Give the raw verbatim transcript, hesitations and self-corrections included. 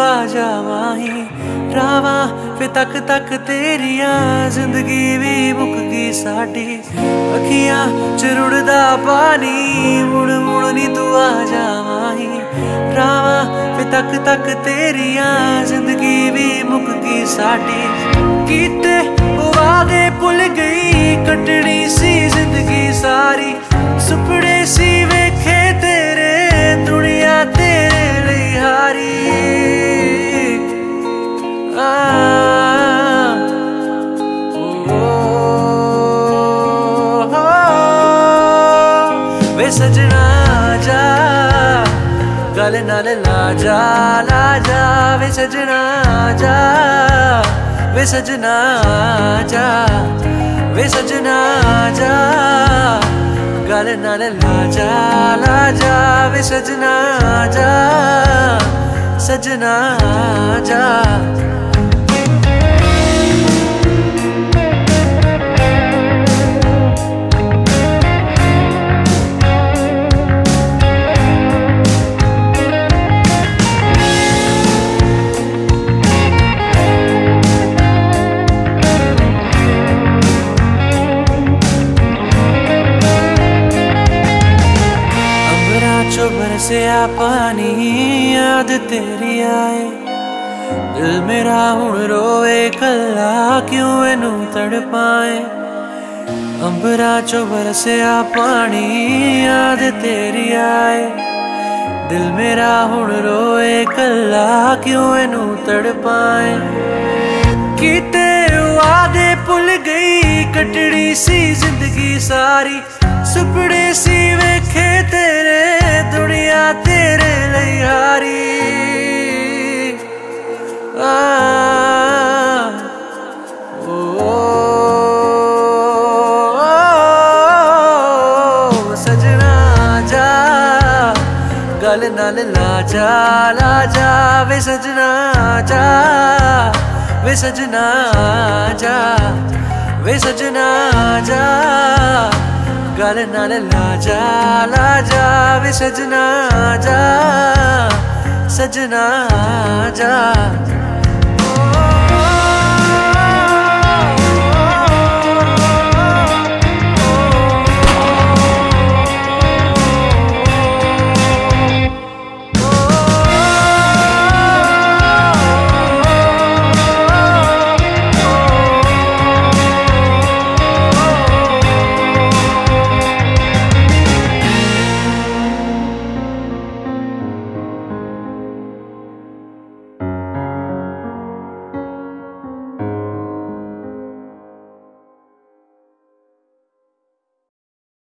आजा माही रावा फिर तक तक तेरिया जिंदगी भी मुक गई साडी अखियां च रुड़दा पानी मुड़ मुड़ नी तू आजा माही रावा फिर तक तक तेरिया जिंदगी भी मुक गई साडी कीते वादे भुल गई कटनी सी जिंदगी सारी सुपने सी वेखे तेरे दुनिया तेरे लिए हारी वे सजना आजा गल नाल लाजा लाजा वे सजना आजा वे सजना आजा वे सजना आजा गल नाल लाजा लाजा वे सजना आजा सजना आजा बरसिया पानी याद तेरी आए दिल मेरा हुण रोए कला क्यों इनू तड़पाए अंबरा चो बरसिया पानी याद तेरी आए दिल मेरा हुण रोए कला क्यों इनू तड़पाए कीते वादे भुल गई कटड़ी सी जिंदगी सारी सुपने सी वेखे तेरे दुनिया तेरे लिए हारी आ ओ, ओ, ओ सजना आजा गल नाल लाजा लाजा वे सजना आजा वे सजना आजा वे सजना आजा गल नाल लाजा लाजा वे सजना आजा सजना आजा।